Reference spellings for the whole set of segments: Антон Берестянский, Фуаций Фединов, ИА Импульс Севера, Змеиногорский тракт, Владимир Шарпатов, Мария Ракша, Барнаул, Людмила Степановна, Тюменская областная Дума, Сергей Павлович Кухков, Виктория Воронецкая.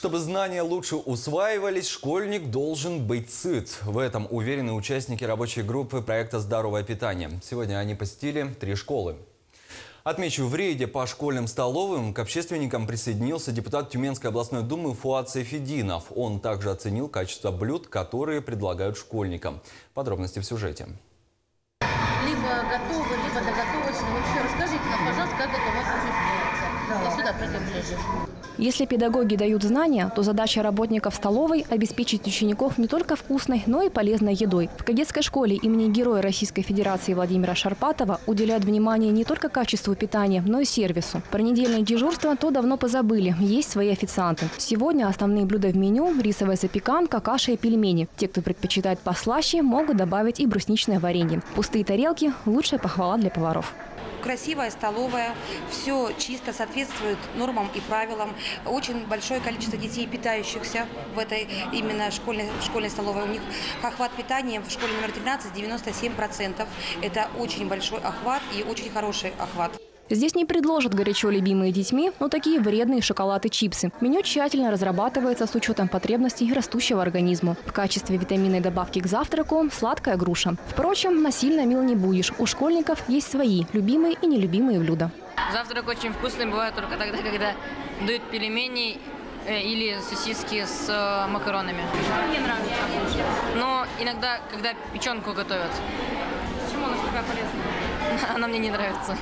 Чтобы знания лучше усваивались, школьник должен быть сыт. В этом уверены участники рабочей группы проекта «Здоровое питание». Сегодня они посетили 3 школы. Отмечу, в рейде по школьным столовым к общественникам присоединился депутат Тюменской областной думы Фуаций Фединов. Он также оценил качество блюд, которые предлагают школьникам. Подробности в сюжете. Либо готовы, либо доготовочные. Вообще, расскажите нам, пожалуйста, как это у вас осуществляется. Сюда придем ближе. Если педагоги дают знания, то задача работников столовой – обеспечить учеников не только вкусной, но и полезной едой. В кадетской школе имени Героя Российской Федерации Владимира Шарпатова уделяют внимание не только качеству питания, но и сервису. Про недельное дежурство то давно позабыли, есть свои официанты. Сегодня основные блюда в меню – рисовая запеканка, каша и пельмени. Те, кто предпочитает послаще, могут добавить и брусничное варенье. Пустые тарелки – лучшая похвала для поваров. Красивая столовая, все чисто, соответствует нормам и правилам. Очень большое количество детей, питающихся в этой именно школьной столовой. У них охват питания в школе номер 13 97%. Это очень большой охват и очень хороший охват. Здесь не предложат горячо любимые детьми, но такие вредные шоколад и чипсы. Меню тщательно разрабатывается с учетом потребностей растущего организма. В качестве витаминной добавки к завтраку – сладкая груша. Впрочем, насильно мил не будешь. У школьников есть свои любимые и нелюбимые блюда. Завтрак очень вкусный бывает только тогда, когда дают пельмени или сосиски с макаронами. Что мне нравится? Но иногда, когда печенку готовят. Почему она такая полезная? Она мне не нравится.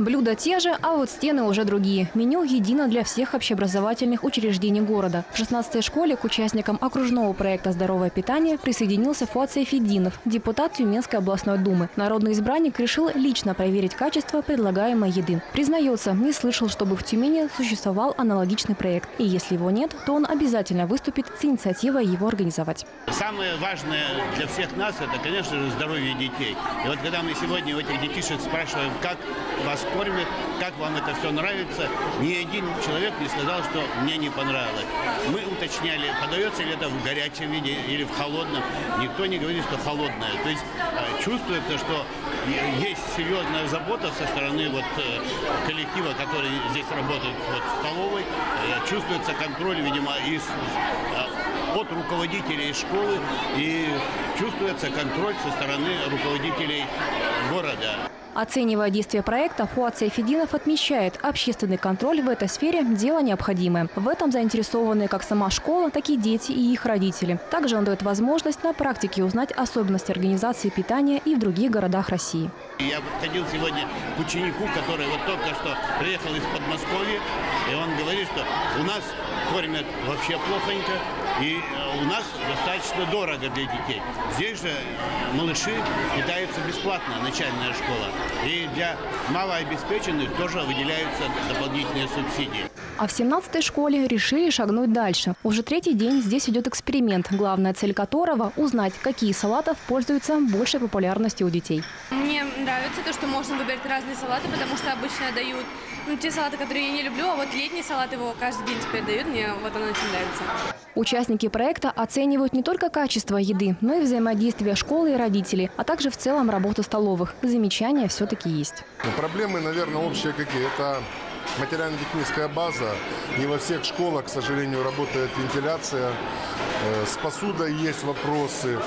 Блюда те же, а вот стены уже другие. Меню едино для всех общеобразовательных учреждений города. В 16-й школе к участникам окружного проекта «Здоровое питание» присоединился Фуаций Фединов, депутат Тюменской областной думы. Народный избранник решил лично проверить качество предлагаемой еды. Признается, не слышал, чтобы в Тюмени существовал аналогичный проект. И если его нет, то он обязательно выступит с инициативой его организовать. Самое важное для всех нас – это, конечно же, здоровье детей. И вот когда мы сегодня у этих детишек спрашиваем, как вас кормят, как вам это все нравится, ни один человек не сказал, что мне не понравилось. Мы уточняли, подается ли это в горячем виде или в холодном. Никто не говорит, что холодное. То есть чувствуется, что есть серьезная забота со стороны вот коллектива, который здесь работает вот, в столовой. Чувствуется контроль, видимо, от руководителей школы, и чувствуется контроль со стороны руководителей города. Оценивая действия проекта, Фуаций Фединов отмечает, общественный контроль в этой сфере – дело необходимое. В этом заинтересованы как сама школа, так и дети и их родители. Также он дает возможность на практике узнать особенности организации питания и в других городах России. Я ходил сегодня к ученику, который вот только что приехал из Подмосковья, и он говорит, что у нас кормят вообще плохонько, и у нас достаточно дорого для детей. Здесь же малыши питаются бесплатно, начальная школа. И для малообеспеченных тоже выделяются дополнительные субсидии. А в 17-й школе решили шагнуть дальше. Уже третий день здесь идет эксперимент, главная цель которого – узнать, какие салатов пользуются большей популярностью у детей. Мне нравится то, что можно выбирать разные салаты, потому что обычно дают те салаты, которые я не люблю, а вот летний салат его каждый день теперь дают, мне вот он очень нравится. Участники проекта оценивают не только качество еды, но и взаимодействие школы и родителей, а также в целом работу столовых. Замечания все-таки есть. Проблемы, наверное, общие какие? Это материально-техническая база. Не во всех школах, к сожалению, работает вентиляция. С посудой есть вопросы.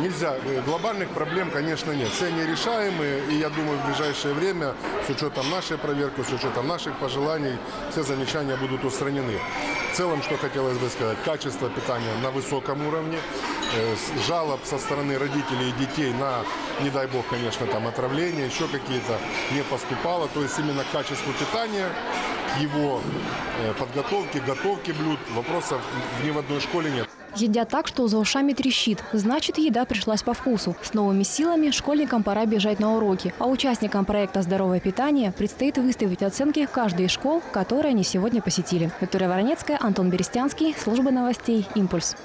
Нельзя. Глобальных проблем, конечно, нет. Все они решаемые, и я думаю, в ближайшее время, с учетом нашей проверки, с учетом наших пожеланий, все замечания будут устранены. В целом, что хотелось бы сказать, качество питания на высоком уровне, жалоб со стороны родителей и детей на, не дай бог, конечно, там отравление, еще какие-то не поступало. То есть именно к качеству питания, его подготовки, готовки блюд, вопросов ни в одной школе нет. Едят так, что за ушами трещит. Значит, еда пришлась по вкусу. С новыми силами школьникам пора бежать на уроки. А участникам проекта «Здоровое питание» предстоит выставить оценки каждой из школ, которые они сегодня посетили. Виктория Воронецкая, Антон Берестянский, служба новостей «Импульс».